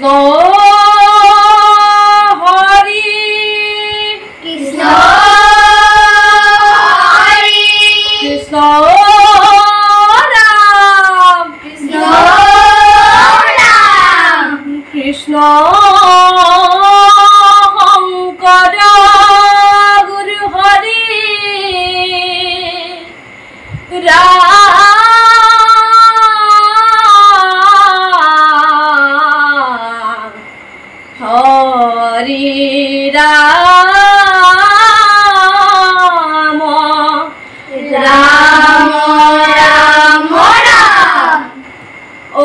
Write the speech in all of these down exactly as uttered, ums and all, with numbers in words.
किसनो हरि किसनो हरि किसनो राम किसनो राम कृष्ण शंकर गुरु हरि राम हरि राम राम राम राम ओ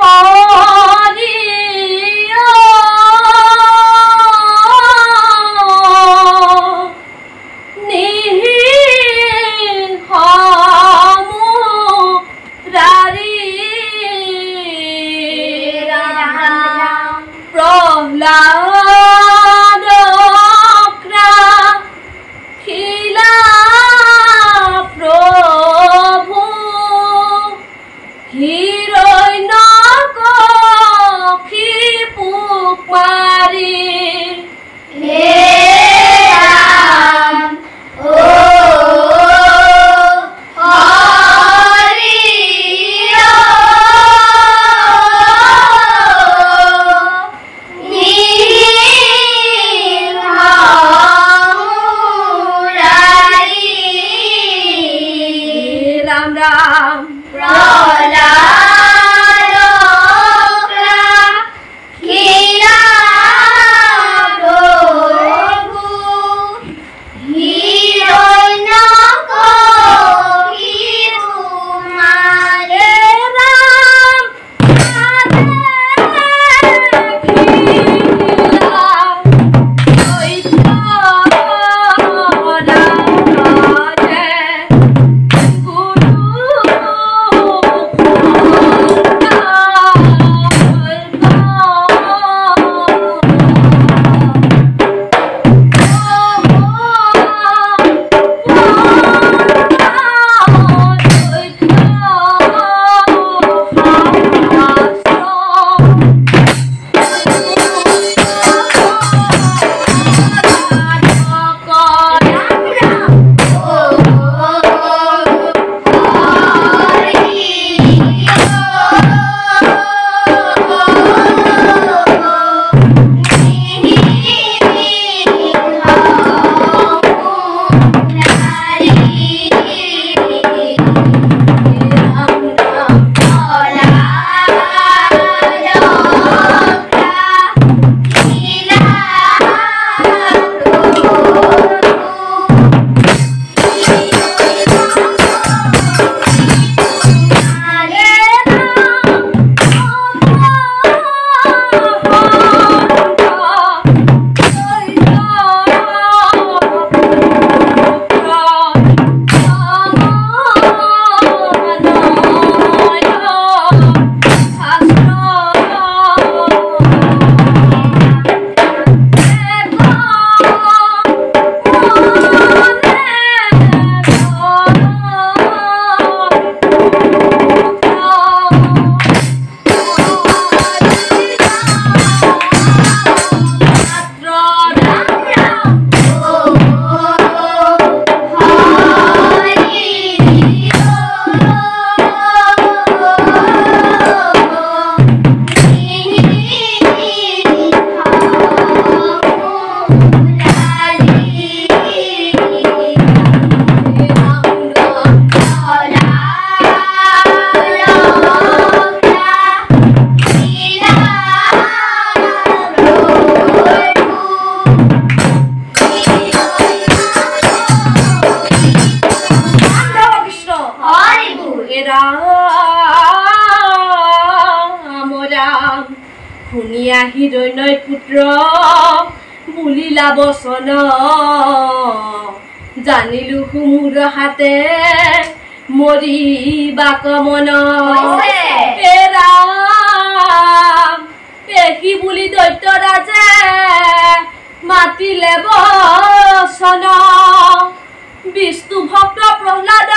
हरि निहारी खिला प्रभु हिरोइन पुकारी खुनिया हिरोइन पुत्र बुलिला बचन जानिलु सुमुर हाते मरिबा कमन हे राम एहि बुली दैत्य राजे मातिले बचन विष्णु भक्त प्रहलाद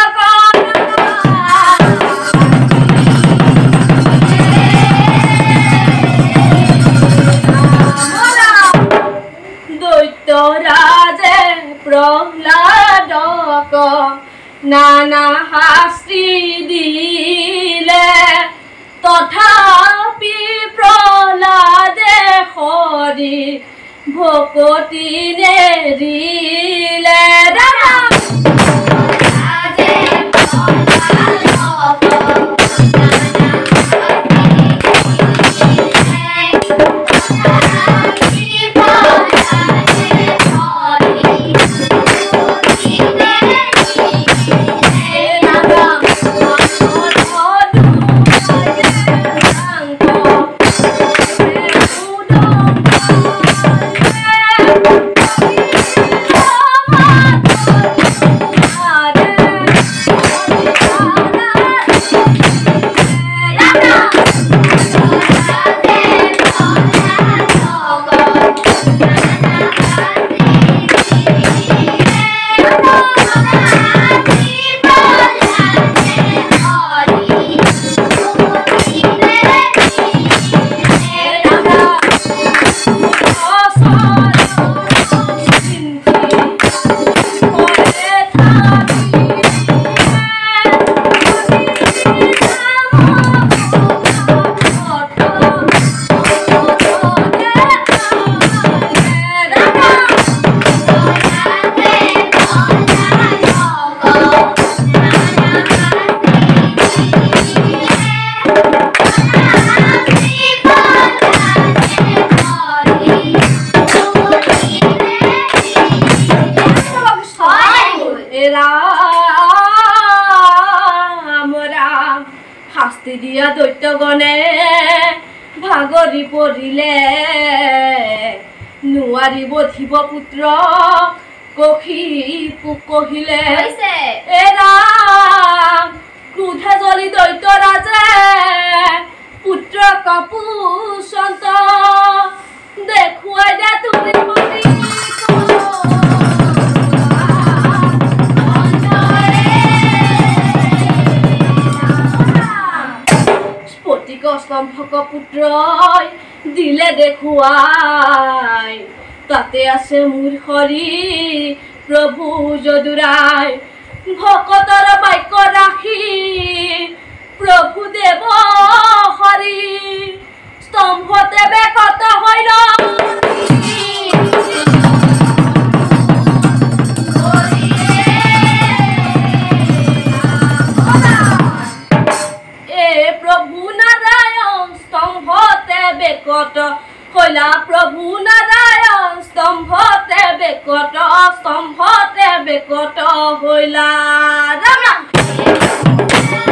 हरि भोकती ने रीले দিয়া दैत्यगणे भागरी परिले नुआरिब धीब पुत्र कहिले ए राम क्रोधे जलि दैत्यराजे पुत्र कपूषन्त देखुआई दे तुम सम्भक पुत्र दिले देखुआई ताते आसे मूर्खरी प्रभु जदुराय भकतर वाक्य राखी प्रभु देव हरि स्तम्भ तेबे कत होला प्रभु नारायण स्तम्भते बेकट स्तम्भते बेकट होला राम।